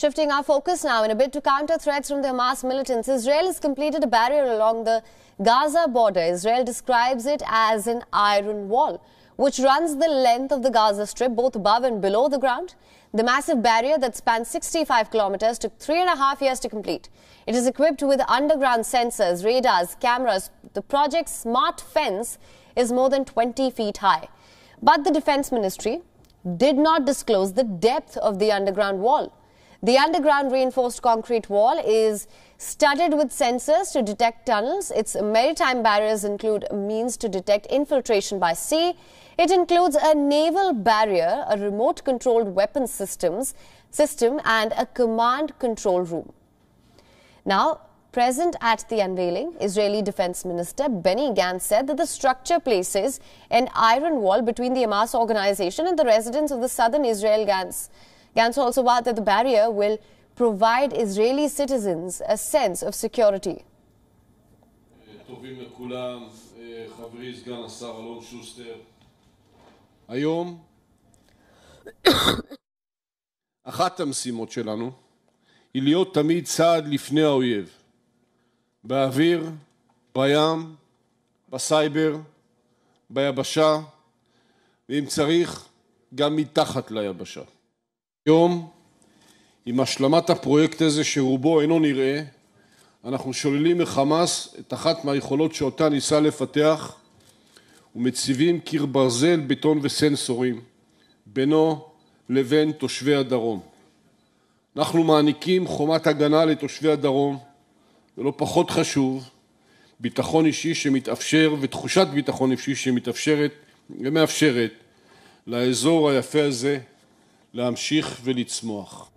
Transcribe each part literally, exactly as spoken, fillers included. Shifting our focus now, in a bid to counter threats from the Hamas militants, Israel has completed a barrier along the Gaza border. Israel describes it as an iron wall, which runs the length of the Gaza Strip, both above and below the ground. The massive barrier that spans sixty-five kilometers took three and a half years to complete. It is equipped with underground sensors, radars, cameras. The project's smart fence is more than twenty feet high. But the Defense Ministry did not disclose the depth of the underground wall. The underground reinforced concrete wall is studded with sensors to detect tunnels. Its maritime barriers include means to detect infiltration by sea. It includes a naval barrier, a remote-controlled weapons systems system, and a command control room. Now, present at the unveiling, Israeli Defense Minister Benny Gantz said that the structure places an iron wall between the Hamas organization and the residents of the southern Israel. Gantz Gantz also vowed that the barrier will provide Israeli citizens a sense of security. אחת המשימות שלנו היא להיות תמיד צעד לפני האויב, באוויר, בים, בסייבר, ביבשה, ואם צריך, גם מתחת ליבשה. היום, עם השלמת הפרויקט הזה שרובו אינו נראה, אנחנו שוללים מחמאס את אחת מהיכולות שאותה ניסה לפתח, ומציבים קיר ברזל, בטון וסנסורים, בינו לבין תושבי הדרום. אנחנו מעניקים חומת הגנה לתושבי הדרום, ולא פחות חשוב, ביטחון אישי שמתאפשר ותחושת ביטחון אישי שמתאפשרת ומאפשרת לאזור היפה הזה להמשיך ולצמוח.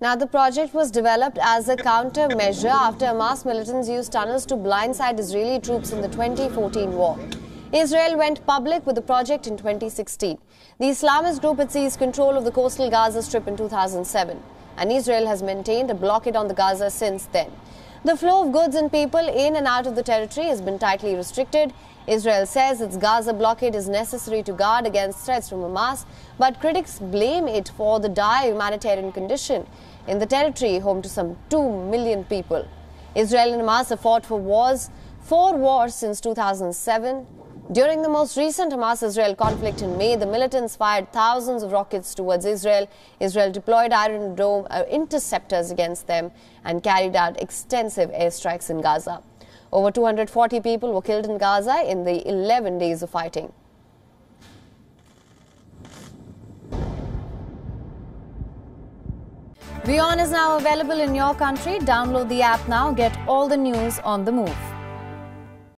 Now, the project was developed as a countermeasure after Hamas militants used tunnels to blindside Israeli troops in the twenty fourteen war. Israel went public with the project in twenty sixteen. The Islamist group had seized control of the coastal Gaza Strip in two thousand seven, and Israel has maintained a blockade on the Gaza since then. The flow of goods and people in and out of the territory has been tightly restricted. Israel says its Gaza blockade is necessary to guard against threats from Hamas, but critics blame it for the dire humanitarian condition in the territory, home to some two million people. Israel and Hamas have fought for wars, four wars since two thousand seven. During the most recent Hamas-Israel conflict in May, the militants fired thousands of rockets towards Israel. Israel deployed Iron Dome uh, interceptors against them and carried out extensive airstrikes in Gaza. Over two hundred forty people were killed in Gaza in the eleven days of fighting. WION is now available in your country. Download the app now. Get all the news on the move.